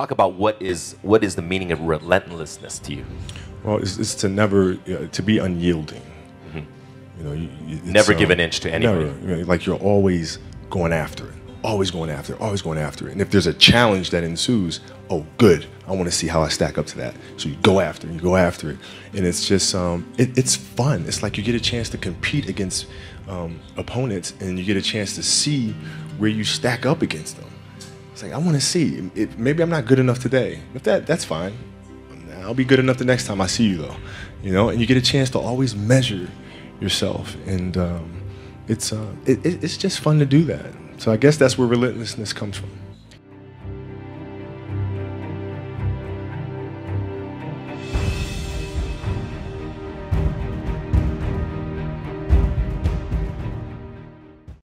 Talk about what is the meaning of relentlessness to you? Well, it's to never, to be unyielding. You know, never give an inch to anybody. Never, like you're always going after it, always going after it, always going after it. And if there's a challenge that ensues, oh, good, I want to see how I stack up to that. So you go after it, you go after it. And it's just, it's fun. It's like you get a chance to compete against opponents, and you get a chance to see where you stack up against them. It's like, I want to see. Maybe I'm not good enough today. If that's fine. I'll be good enough the next time I see you, though. You know, and you get a chance to always measure yourself, and it's just fun to do that. So I guess that's where relentlessness comes from.